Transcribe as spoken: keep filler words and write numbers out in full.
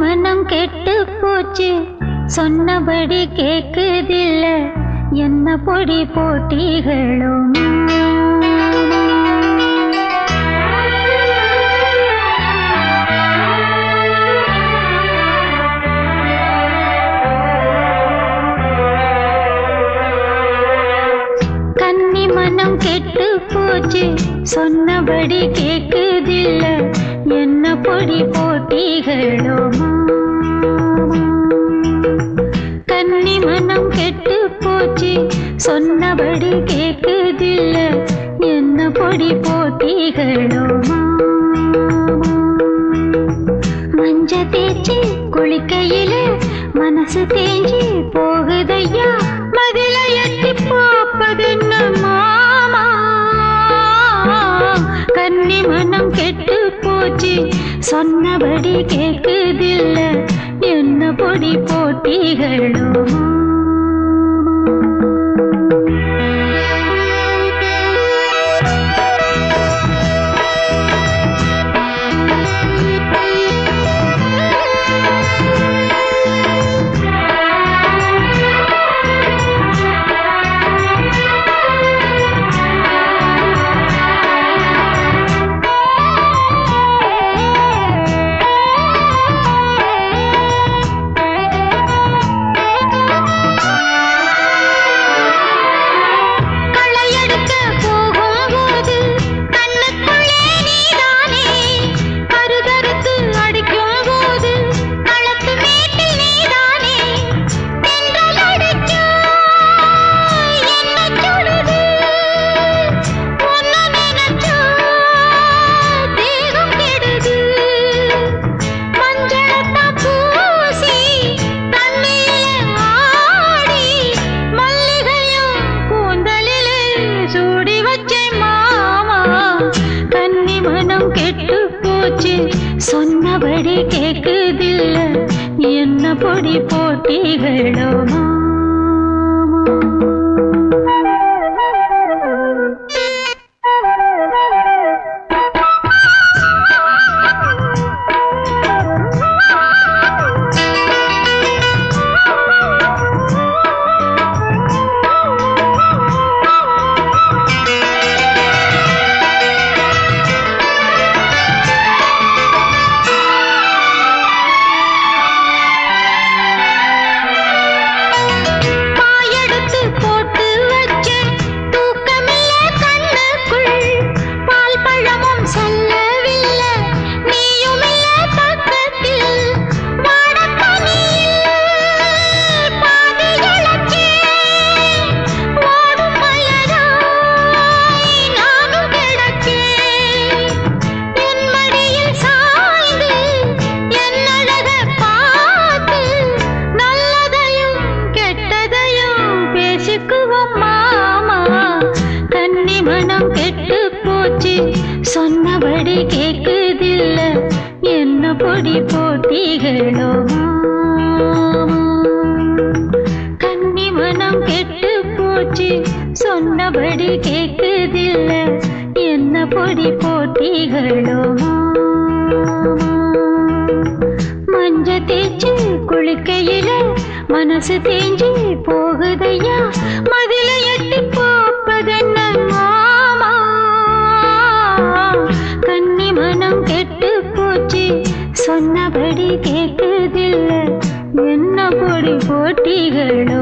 मनम केट्टु पोच्चु सोन्नबडी केक्कुदिल्ला एन्न पोडी पोटिगळुम कन्नी मनम केट्टु पोच्चु सोन्नबडी केक्कुदिल्ला एन्न पोडी पोटिगळुम कन्नी मनम केट्टु पोच्चु सोन्नबडी केक्कुदिल्ला एन्न पोडी पोटिगळुम मंज तेच्चु कुलिकैयिल मनसु तेंजी पोगुदैया मगल एत्ति पोपगन्न मामा कन्नी मनम केट्टु पोच्चु सोन्नबडी केक्कुदिल्ला एन्न पोडी पोटिगळुम सोन्नबडी केक्कुदिल्ल एन्न पोडी पोटिगळुम सोन्नबडी केक्कुदिल्ल एन्न पोडी पोटिगळुम कन्नी मनम केट्टु पोच्चु सोन्नबडी केक्कुदिल्ल एन्न पोडी पोटिगळुम मंज तेच्चु कुलिकैयिल मनसु तेंजी पोगुदैया मदिल एत्ति पोपगन्न कन्नी मनम केट्टु पोच्चु सोन्नबडी केक्कुदिल्ल एन्न पोडी पोटिगळु।